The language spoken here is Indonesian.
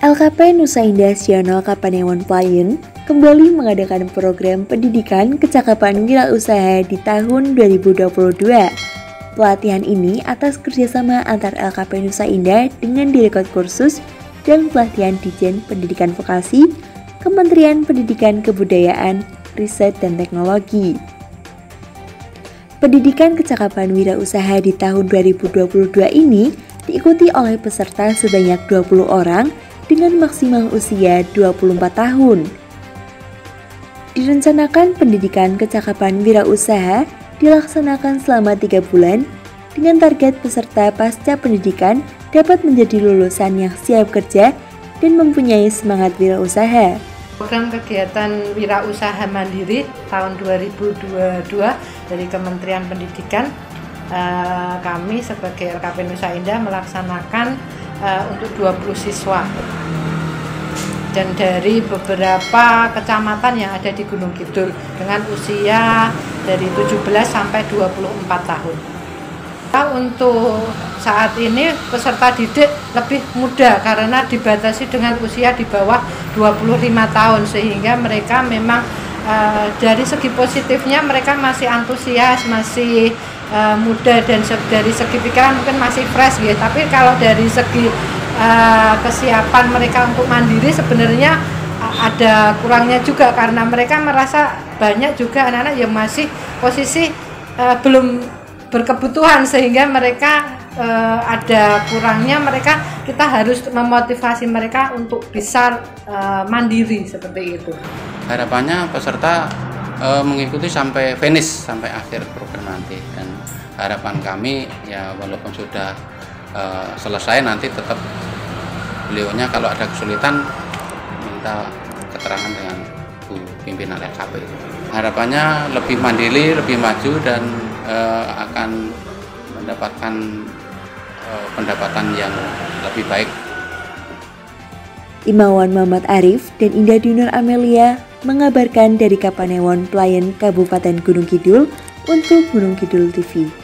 LKP Nusa Indah Siyono Kapanewon Playen kembali mengadakan program pendidikan kecakapan wirausaha di tahun 2022. Pelatihan ini atas kerjasama antar LKP Nusa Indah dengan Direkod Kursus dan pelatihan Dirjen Pendidikan Vokasi, Kementerian Pendidikan Kebudayaan Riset dan Teknologi. Pendidikan kecakapan wirausaha di tahun 2022 ini diikuti oleh peserta sebanyak 20 orang dengan maksimal usia 24 tahun. Direncanakan pendidikan kecakapan wirausaha dilaksanakan selama 3 bulan dengan target peserta pasca pendidikan dapat menjadi lulusan yang siap kerja dan mempunyai semangat wirausaha. Program kegiatan wirausaha mandiri tahun 2022 dari Kementerian Pendidikan, kami sebagai LKP Nusa Indah melaksanakan untuk 20 siswa dan dari beberapa kecamatan yang ada di Gunung Kidul dengan usia dari 17 sampai 24 tahun. Untuk saat ini peserta didik lebih muda karena dibatasi dengan usia di bawah 25 tahun sehingga mereka memang dari segi positifnya mereka masih antusias, masih muda dan dari segi pikiran mungkin masih fresh gitu. Tapi kalau dari segi kesiapan mereka untuk mandiri sebenarnya ada kurangnya juga karena mereka merasa banyak juga anak-anak yang masih posisi belum berkebutuhan sehingga mereka ada kurangnya mereka. Kita harus memotivasi mereka untuk bisa mandiri seperti itu. Harapannya peserta mengikuti sampai finish, sampai akhir program nanti, dan harapan kami ya walaupun sudah selesai nanti tetap beliaunya kalau ada kesulitan minta keterangan dengan Bu pimpinan LKP. Harapannya lebih mandiri, lebih maju, dan akan mendapatkan pendapatan yang lebih baik. Imawan Muhammad Arif dan Indah Dinar Amelia mengabarkan dari Kapanewon Playen Kabupaten Gunung Kidul untuk Gunung Kidul TV.